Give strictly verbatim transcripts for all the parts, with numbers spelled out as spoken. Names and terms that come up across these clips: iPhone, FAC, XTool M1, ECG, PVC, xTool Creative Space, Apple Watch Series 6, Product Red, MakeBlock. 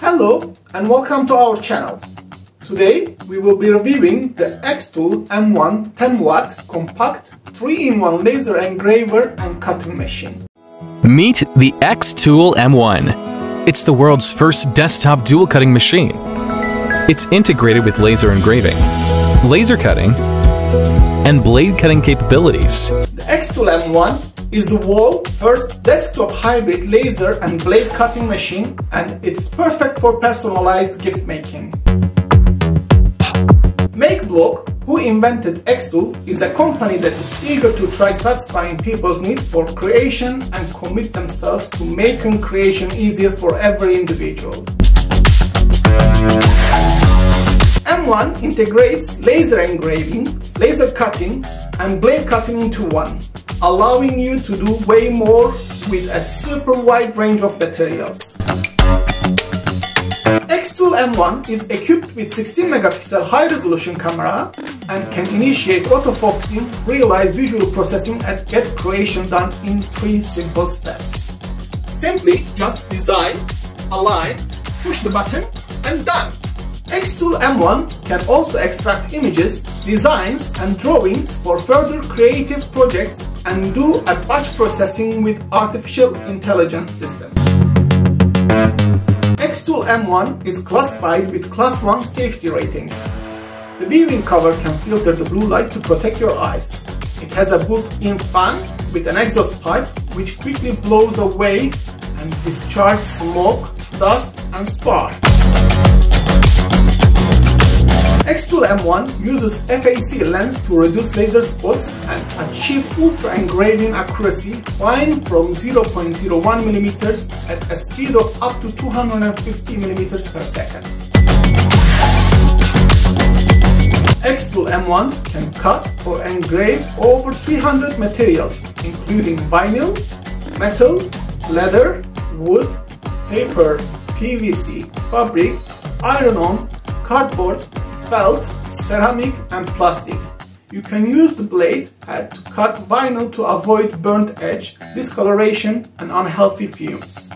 Hello and welcome to our channel. Today we will be reviewing the XTool M one ten watt compact three in one laser engraver and cutting machine. Meet the XTool M one. It's the world's first desktop dual cutting machine. It's integrated with laser engraving, laser cutting, and blade cutting capabilities. The XTool M one is the world's first desktop hybrid laser and blade cutting machine, and it's perfect for personalized gift making. MakeBlock, who invented XTool, is a company that is eager to try satisfying people's needs for creation and commit themselves to making creation easier for every individual. M one integrates laser engraving, laser cutting, and blade cutting into one, allowing you to do way more with a super wide range of materials. XTool M one is equipped with sixteen megapixel high-resolution camera and can initiate autofocusing, realize visual processing, and get creation done in three simple steps. Simply just design, align, push the button, and done! XTool M one can also extract images, designs, and drawings for further creative projects and do a batch processing with artificial intelligence system. XTool M one is classified with class one safety rating. The viewing cover can filter the blue light to protect your eyes. It has a built-in fan with an exhaust pipe which quickly blows away and discharges smoke, dust, and sparks. XTool M one uses F A C lens to reduce laser spots and achieve ultra engraving accuracy, fine from zero point zero one millimeters at a speed of up to two hundred fifty millimeters per second. XTool M one can cut or engrave over three hundred materials, including vinyl, metal, leather, wood, paper, P V C, fabric, iron-on, cardboard, felt, ceramic, and plastic. You can use the blade head to cut vinyl to avoid burnt edge, discoloration, and unhealthy fumes.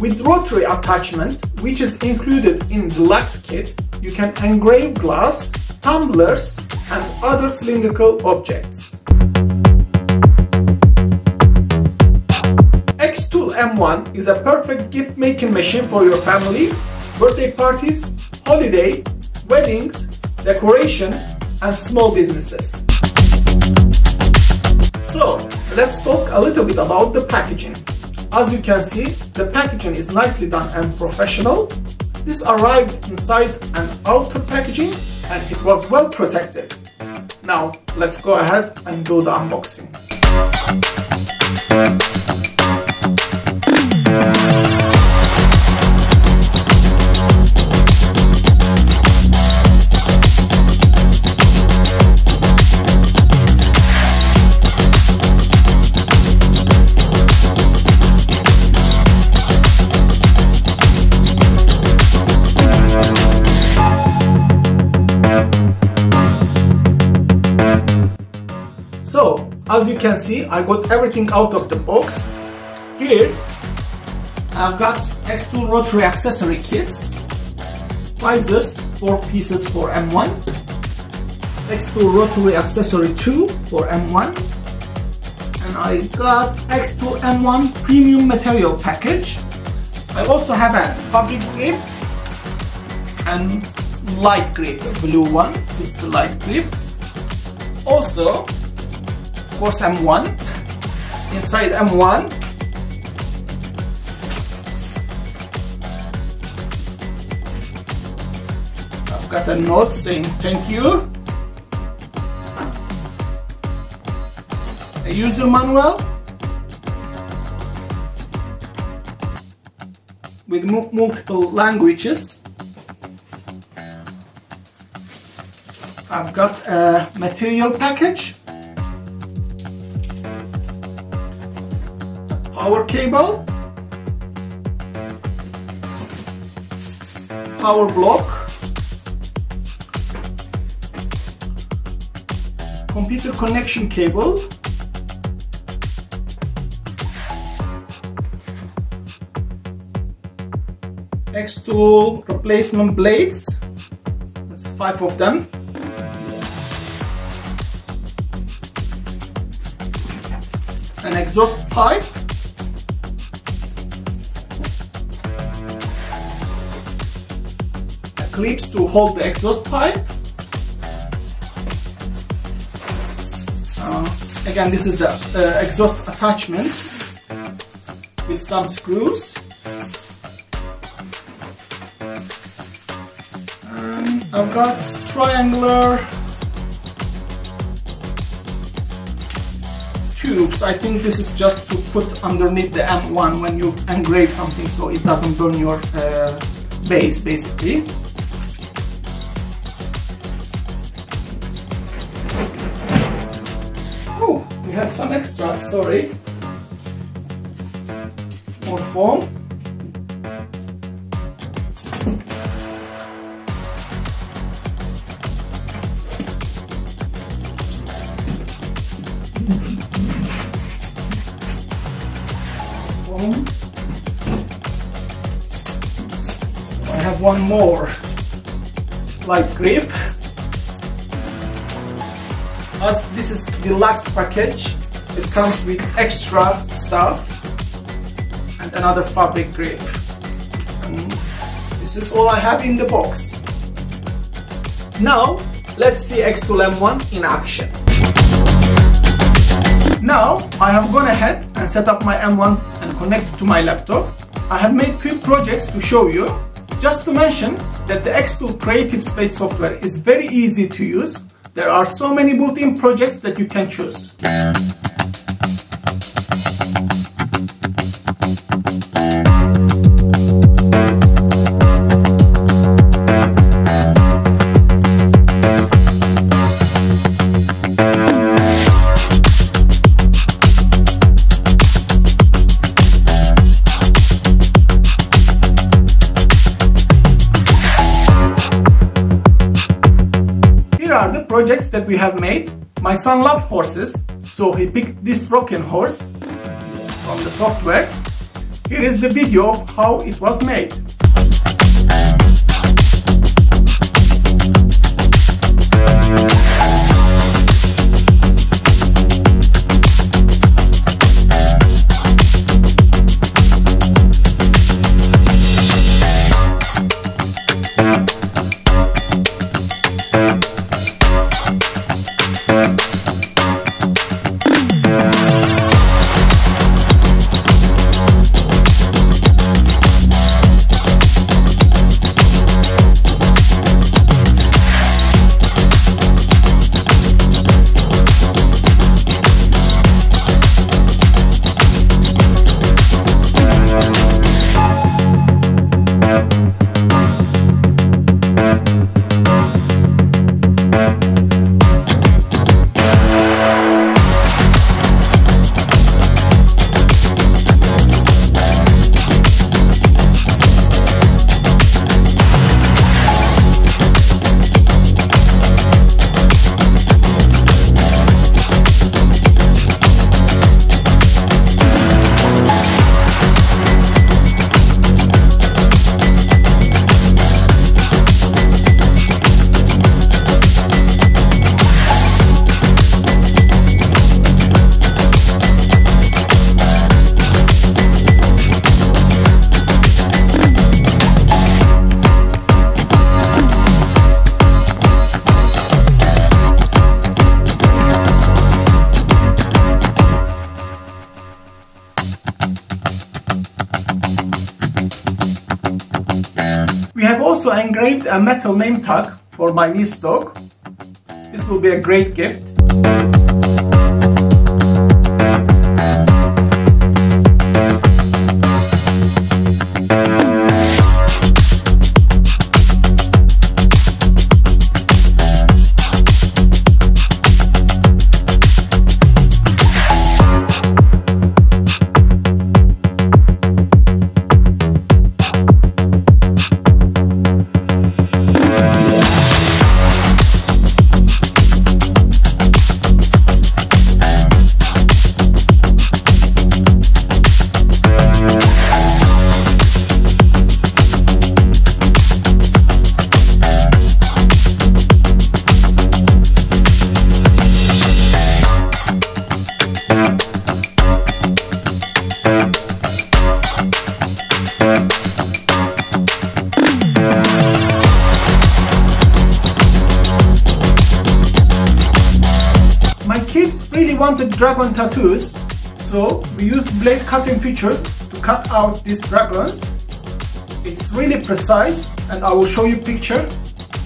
With rotary attachment, which is included in the deluxe kit, you can engrave glass, tumblers, and other cylindrical objects. XTool M one is a perfect gift-making machine for your family, birthday parties, holiday, weddings, decoration, and small businesses. So, let's talk a little bit about the packaging. As you can see, the packaging is nicely done and professional. This arrived inside an outer packaging and it was well protected. Now let's go ahead and do the unboxing. So, as you can see, I got everything out of the box. Here, I've got XTool rotary accessory kits, visors, four pieces for M one, XTool rotary accessory two for M one, and I got XTool M one premium material package. I also have a fabric grip and light grip, the blue one is the light grip. Also, of course, M one, inside M one, I've got a note saying thank you, a user manual with multiple languages. I've got a material package, power cable, power block, computer connection cable. XTool replacement blades, that's five of them. An exhaust pipe. A clips to hold the exhaust pipe. Uh, again, this is the uh, exhaust attachment with some screws. I've got triangular tubes. I think this is just to put underneath the M one when you engrave something so it doesn't burn your uh, base, basically. Oh, we have some extras, sorry. More foam. I have one more light grip. As this is the deluxe package, it comes with extra stuff and another fabric grip. And this is all I have in the box. Now let's see XTool M one in action. Now I have gone ahead and set up my M one and connected to my laptop. I have made few projects to show you. Just to mention that the XTool Creative Space software is very easy to use. There are so many built-in projects that you can choose. Are the projects that we have made. My son loves horses, so he picked this rocking horse from the software. Here is the video of how it was made. We have also engraved a metal name tag for my niece dog. This will be a great gift. wanted dragon tattoos, so we used blade cutting feature to cut out these dragons. It's really precise, and I will show you a picture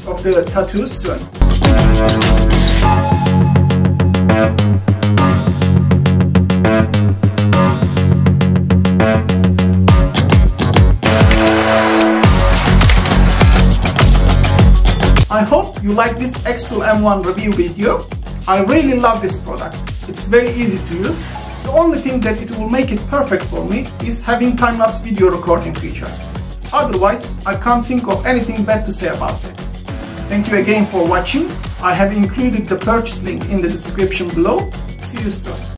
of the tattoos soon. I hope you like this X tool M one review video. I really love this product. It's very easy to use. The only thing that it will make it perfect for me is having time-lapse video recording feature. Otherwise, I can't think of anything bad to say about it. Thank you again for watching. I have included the purchase link in the description below. See you soon.